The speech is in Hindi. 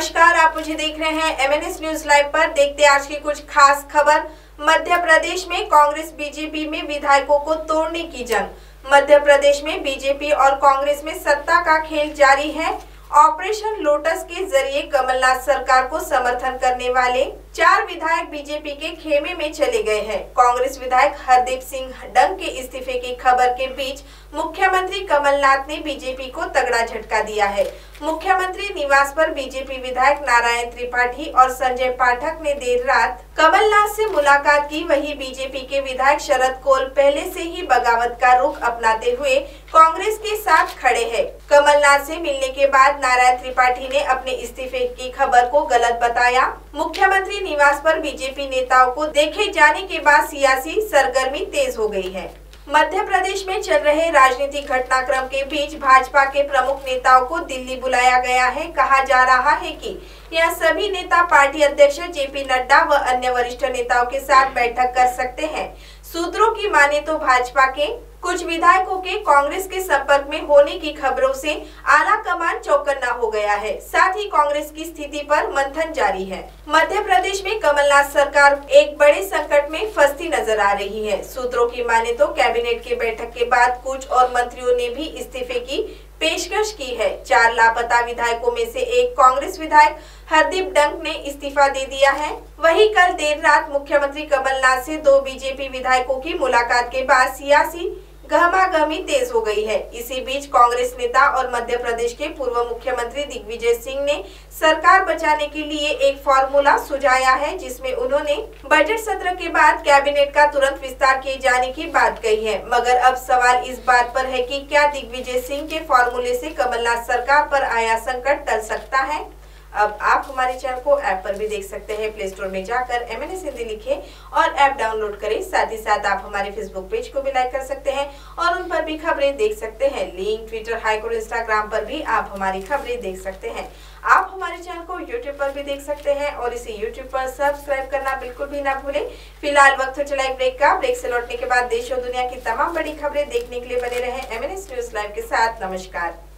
नमस्कार, आप मुझे देख रहे हैं एमएनएस न्यूज़ लाइव पर। देखते आज की कुछ खास खबर। मध्य प्रदेश में कांग्रेस बीजेपी में विधायकों को तोड़ने की जंग। मध्य प्रदेश में बीजेपी और कांग्रेस में सत्ता का खेल जारी है। ऑपरेशन लोटस के जरिए कमलनाथ सरकार को समर्थन करने वाले 4 विधायक बीजेपी के खेमे में चले गए हैं। कांग्रेस विधायक हरदीप सिंह डंग के इस्तीफे की खबर के बीच मुख्यमंत्री कमलनाथ ने बीजेपी को तगड़ा झटका दिया है। मुख्यमंत्री निवास पर बीजेपी विधायक नारायण त्रिपाठी और संजय पाठक ने देर रात कमलनाथ से मुलाकात की। वहीं बीजेपी के विधायक शरद कोल पहले से ही बगावत का रुख अपनाते हुए कांग्रेस के साथ खड़े हैं। कमलनाथ से मिलने के बाद नारायण त्रिपाठी ने अपने इस्तीफे की खबर को गलत बताया। मुख्यमंत्री निवास पर बीजेपी नेताओं को देखे जाने के बाद सियासी सरगर्मी तेज हो गई है। मध्य प्रदेश में चल रहे राजनीतिक घटनाक्रम के बीच भाजपा के प्रमुख नेताओं को दिल्ली बुलाया गया है। कहा जा रहा है कि यह सभी नेता पार्टी अध्यक्ष जेपी नड्डा व अन्य वरिष्ठ नेताओं के साथ बैठक कर सकते हैं। सूत्रों की माने तो भाजपा के कुछ विधायकों के कांग्रेस के संपर्क में होने की खबरों से आला कमान चौकन्ना हो गया है। साथ ही कांग्रेस की स्थिति पर मंथन जारी है। मध्य प्रदेश में कमलनाथ सरकार एक बड़े संकट में फंसती नजर आ रही है। सूत्रों की माने तो कैबिनेट की बैठक के बाद कुछ और मंत्रियों ने भी इस्तीफे की पेशकश की है। 4 लापता विधायकों में से एक कांग्रेस विधायक हरदीप डंग ने इस्तीफा दे दिया है। वहीं कल देर रात मुख्यमंत्री कमलनाथ से 2 बीजेपी विधायकों की मुलाकात के बाद सियासी गहमागहमी तेज हो गई है। इसी बीच कांग्रेस नेता और मध्य प्रदेश के पूर्व मुख्यमंत्री दिग्विजय सिंह ने सरकार बचाने के लिए एक फॉर्मूला सुझाया है, जिसमें उन्होंने बजट सत्र के बाद कैबिनेट का तुरंत विस्तार किए जाने की बात कही है। मगर अब सवाल इस बात पर है कि क्या दिग्विजय सिंह के फॉर्मूले से कमलनाथ सरकार पर आया संकट टल सकता है। अब आप हमारे चैनल को ऐप पर भी देख सकते हैं। प्ले स्टोर में जाकर एमएनएस हिंदी लिखें और ऐप डाउनलोड करें। साथ ही साथ आप हमारे फेसबुक पेज को भी लाइक कर सकते हैं और उन पर भी खबरें देख सकते हैं। लिंक, ट्विटर, हाईकोर्ट, इंस्टाग्राम पर भी आप हमारी खबरें देख सकते हैं। आप हमारे चैनल को यूट्यूब पर भी देख सकते हैं और इसे यूट्यूब पर सब्सक्राइब करना बिल्कुल भी ना भूलें। फिलहाल वक्त हो चला एक ब्रेक का। ब्रेक से लौटने के बाद देश और दुनिया की तमाम बड़ी खबरें देखने के लिए बने रहें एमएनएस न्यूज़ लाइव के साथ। नमस्कार।